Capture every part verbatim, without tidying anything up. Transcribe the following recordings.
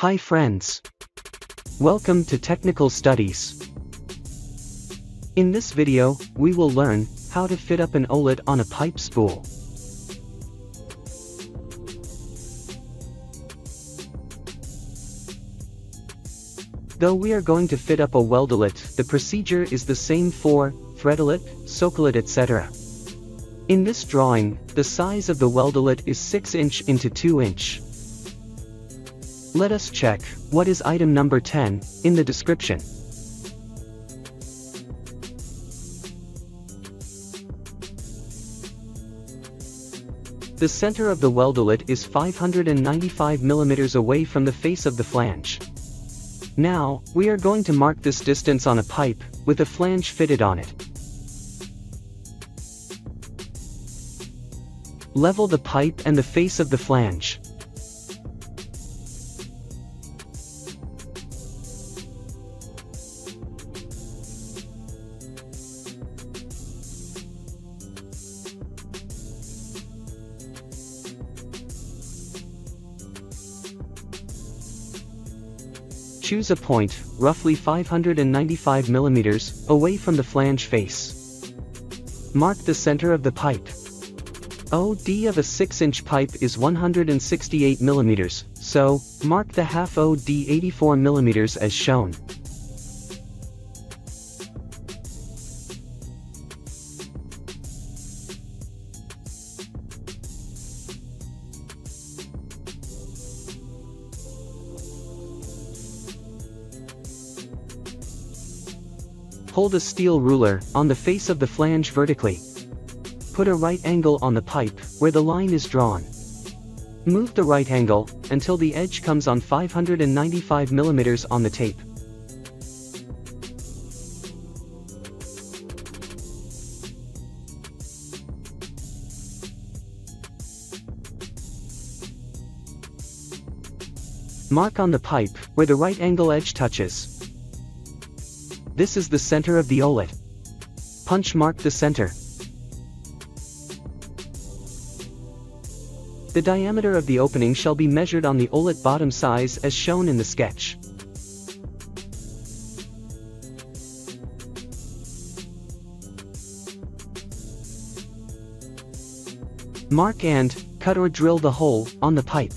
Hi friends. Welcome to Technical Studies. In this video, we will learn how to fit up an Olet on a pipe spool. Though we are going to fit up a Weldolet, the procedure is the same for Threadolet, Sockolet, et cetera. In this drawing, the size of the Weldolet is six inch into two inch. Let us check what is item number ten in the description. The center of the Weldolet is five hundred ninety-five millimeters away from the face of the flange. Now, we are going to mark this distance on a pipe with a flange fitted on it. Level the pipe and the face of the flange. Choose a point, roughly five hundred ninety-five millimeters, away from the flange face. Mark the center of the pipe. O D of a six inch pipe is one hundred sixty-eight millimeters, so, mark the half O D eighty-four millimeters as shown. Hold a steel ruler on the face of the flange vertically. Put a right angle on the pipe where the line is drawn. Move the right angle until the edge comes on five hundred ninety-five millimeters on the tape. Mark on the pipe where the right angle edge touches. This is the center of the Olet. Punch mark the center. The diameter of the opening shall be measured on the Olet bottom size as shown in the sketch. Mark and cut or drill the hole on the pipe.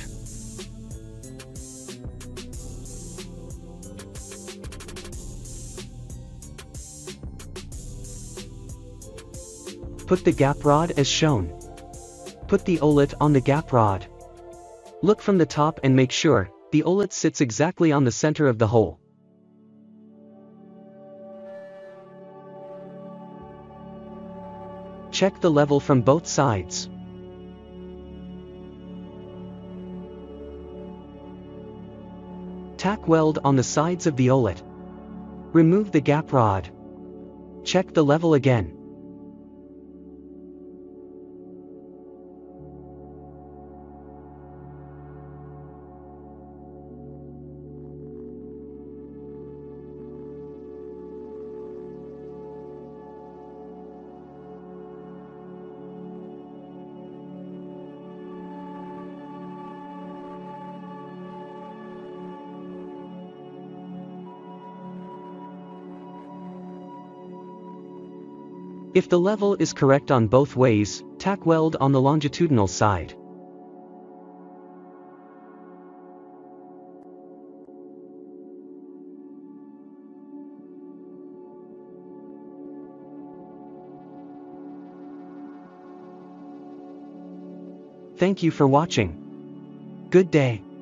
Put the gap rod as shown. Put the Olet on the gap rod. Look from the top and make sure the Olet sits exactly on the center of the hole. Check the level from both sides. Tack weld on the sides of the Olet. Remove the gap rod. Check the level again. If the level is correct on both ways, tack weld on the longitudinal side. Thank you for watching. Good day.